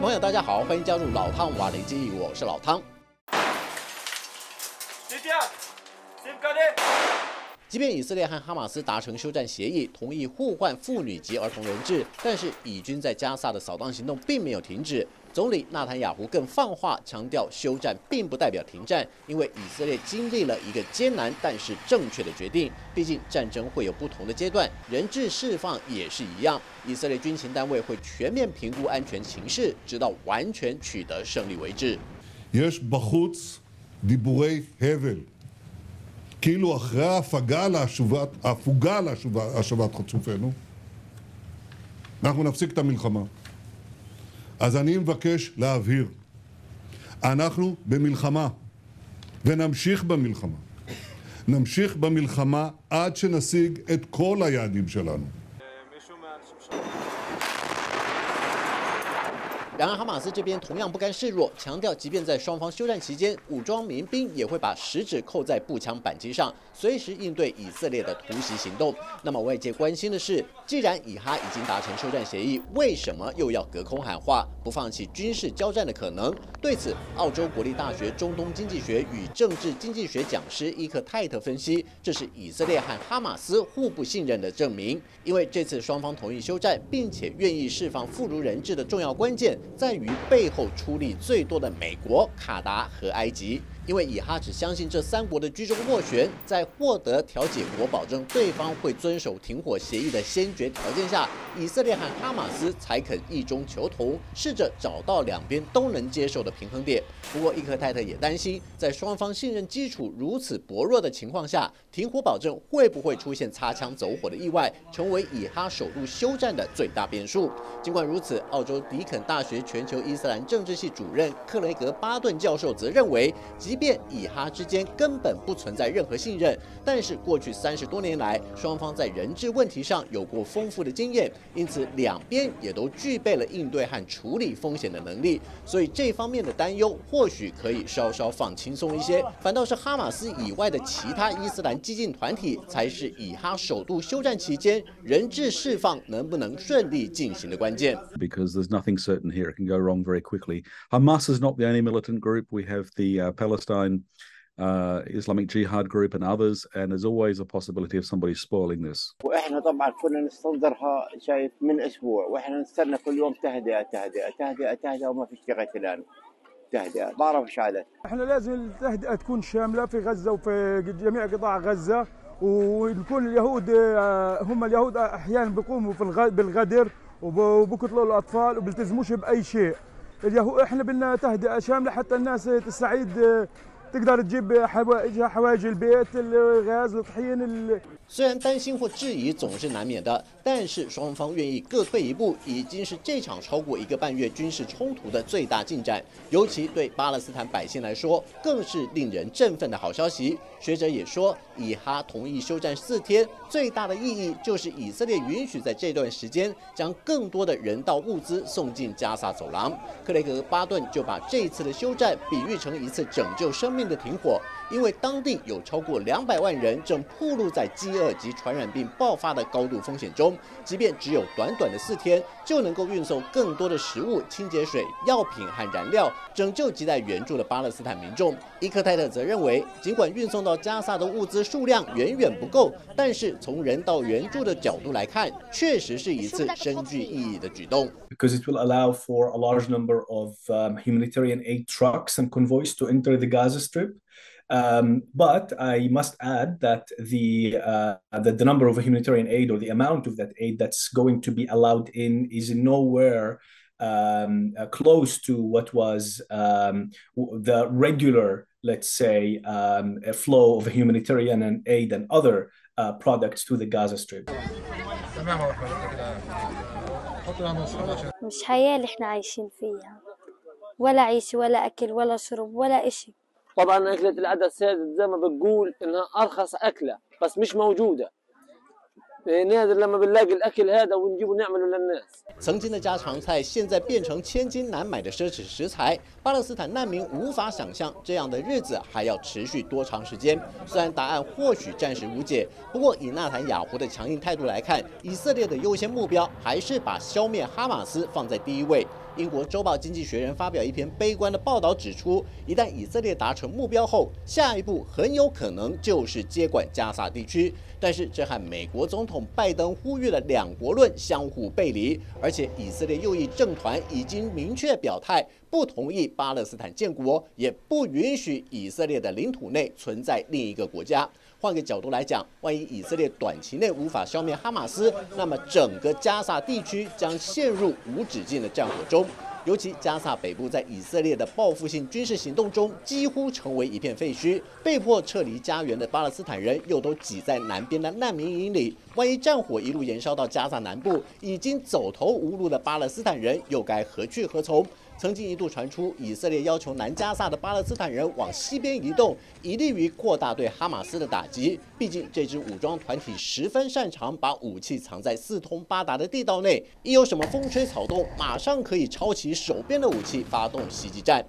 位朋友，大家好，欢迎加入老汤瓦雷基，我是老汤。即便以色列和哈马斯达成休战协议，同意互换妇女及儿童人质，但是以军在加萨的扫荡行动并没有停止。总理纳坦雅胡更放话，强调休战并不代表停战，因为以色列经历了一个艰难但是正确的决定。毕竟战争会有不同的阶段，人质释放也是一样。以色列军情单位会全面评估安全形势，直到完全取得胜利为止。כאילו אחרי ההפוגה להשבת חטופינו, אנחנו נפסיק את המלחמה. אז אני מבקש להבהיר, אנחנו במלחמה, ונמשיך במלחמה. נמשיך במלחמה עד שנשיג את כל היעדים שלנו. 然而，哈马斯这边同样不甘示弱，强调即便在双方休战期间，武装民兵也会把食指扣在步枪扳机上，随时应对以色列的突袭行动。那么，外界关心的是，既然以哈已经达成休战协议，为什么又要隔空喊话，不放弃军事交战的可能？对此，澳洲国立大学中东经济学与政治经济学讲师伊克泰特分析，这是以色列和哈马斯互不信任的证明，因为这次双方同意休战，并且愿意释放妇孺人质的重要关键。 在于背后出力最多的美国、卡达和埃及，因为以哈只相信这三国的居中斡旋，在获得调解国保证对方会遵守停火协议的先决条件下，以色列和哈马斯才肯异中求同，试着找到两边都能接受的平衡点。不过，伊克泰特也担心，在双方信任基础如此薄弱的情况下，停火保证会不会出现擦枪走火的意外，成为以哈首度休战的最大变数。尽管如此，澳洲迪肯大学 全球伊斯兰政治系主任克雷格巴顿教授则认为，即便以哈之间根本不存在任何信任，但是过去30多年来，双方在人质问题上有过丰富的经验，因此两边也都具备了应对和处理风险的能力，所以这方面的担忧或许可以稍稍放轻松一些。反倒是哈马斯以外的其他伊斯兰激进团体，才是以哈首度休战期间人质释放能不能顺利进行的关键。 It can go wrong very quickly. Hamas is not the only militant group. We have the Palestine Islamic Jihad group and others, and there's always a possibility of somebody spoiling this. وإحنا طبعا كنا نستنظرها شايف من أسبوع وإحنا نستنى كل يوم تهدئة تهدئة تهدئة تهدئة وما فيش لغاية الآن تهدئة ضارة وشعلة. إحنا لازم التهدئة تكون شاملة في غزة وفي جميع قطاع غزة ونكون اليهود هم اليهود أحيانا بيقوموا بالغدر وبقتلوا الأطفال وبيلتزموش بأي شيء. إحنا بدنا تهدئة شاملة حتى الناس تستعيد تقدر تجيب حوايج البيت الغاز الطحين. 虽然担心或质疑总是难免的，但是双方愿意各退一步，已经是这场超过1个半月军事冲突的最大进展。尤其对巴勒斯坦百姓来说，更是令人振奋的好消息。学者也说，以哈同意休战4天，最大的意义就是以色列允许在这段时间将更多的人道物资送进加萨走廊。克雷格巴顿就把这次的休战比喻成一次拯救生命 的停火，因为当地有超过200万人正暴露在饥饿及传染病爆发的高度风险中。即便只有短短的4天，就能够运送更多的食物、清洁水、药品和燃料，拯救亟待援助的巴勒斯坦民众。伊克泰特则认为，尽管运送到加萨的物资数量远远不够，但是从人道援助的角度来看，确实是一次深具意义的举动。 Because it will allow for a large number of humanitarian aid trucks and convoys to enter the Gaza Strip. But I must add that the number of humanitarian aid or the amount of that aid that's going to be allowed in is nowhere close to what was the regular, let's say, flow of humanitarian and aid and other products to the Gaza Strip. مش حياة اللي احنا عايشين فيها، ولا عيش ولا أكل ولا شرب ولا إشي. طبعا أكلة العدس هذه زي ما بتقول إنها أرخص أكلة بس مش موجودة. 曾经的家常菜，现在变成千金难买的奢侈食材。巴勒斯坦难民无法想象这样的日子还要持续多长时间。虽然答案或许暂时无解，不过以纳坦雅胡的强硬态度来看，以色列的优先目标还是把消灭哈马斯放在第一位。英国周报《经济学人》发表一篇悲观的报道，指出，一旦以色列达成目标后，下一步很有可能就是接管加萨地区。但是这和美国总统拜登呼吁的两国论相互背离，而且以色列右翼政团已经明确表态，不同意巴勒斯坦建国，也不允许以色列的领土内存在另一个国家。 换个角度来讲，万一以色列短期内无法消灭哈马斯，那么整个加萨地区将陷入无止境的战火中。尤其加萨北部在以色列的报复性军事行动中，几乎成为一片废墟。被迫撤离家园的巴勒斯坦人又都挤在南边的难民营里。万一战火一路延烧到加萨南部，已经走投无路的巴勒斯坦人又该何去何从？ 曾经一度传出，以色列要求南加萨的巴勒斯坦人往西边移动，以利于扩大对哈马斯的打击。毕竟这支武装团体十分擅长把武器藏在四通八达的地道内，一有什么风吹草动，马上可以抄起手边的武器发动袭击战。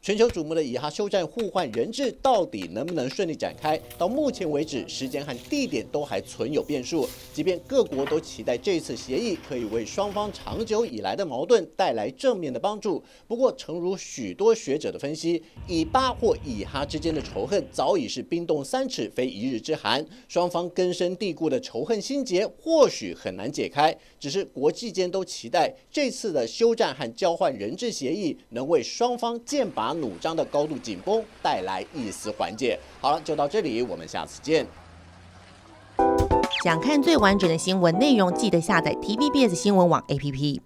全球瞩目的以哈休战互换人质到底能不能顺利展开？到目前为止，时间和地点都还存有变数。即便各国都期待这次协议可以为双方长久以来的矛盾带来正面的帮助，不过诚如许多学者的分析，以巴或以哈之间的仇恨早已是冰冻三尺，非一日之寒。双方根深蒂固的仇恨心结或许很难解开，只是国际间都期待这次的休战和交换人质协议能为双方剑拔 弩张的高度紧绷带来一丝缓解。好了，就到这里，我们下次见。想看最完整的新闻内容，记得下载 TVBS 新闻网 APP。